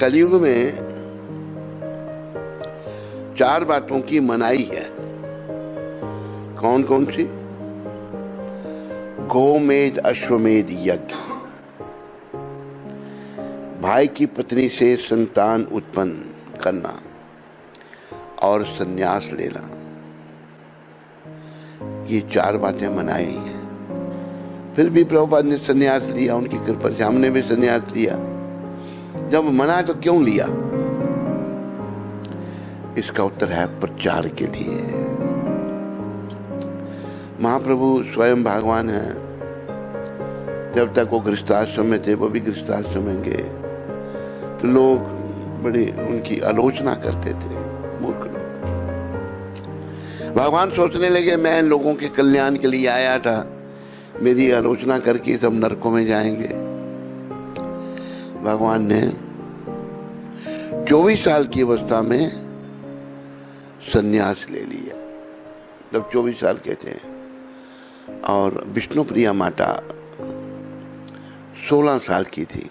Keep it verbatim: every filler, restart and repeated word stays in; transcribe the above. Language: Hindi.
कलियुग में चार बातों की मनाही है। कौन कौन सी? गोमेध अश्वमेध यज्ञ, भाई की पत्नी से संतान उत्पन्न करना और संन्यास लेना, ये चार बातें मनाई हैं। फिर भी प्रभुपाद ने संन्यास लिया, उनकी कृपा से हमने भी संन्यास लिया। जब मना तो क्यों लिया? इसका उत्तर है प्रचार के लिए। महाप्रभु स्वयं भगवान हैं। जब तक वो गृहस्थाश्रम में थे, वो भी गृहस्थाश्रम में गए तो लोग बड़े उनकी आलोचना करते थे, मूर्ख लोग। भगवान सोचने लगे, मैं लोगों के कल्याण के लिए आया था, मेरी आलोचना करके सब नरकों में जाएंगे। भगवान ने चौबीस साल की अवस्था में संन्यास ले लिया, तब चौबीस साल के थे। और विष्णु प्रिया माता सोलह साल की थी।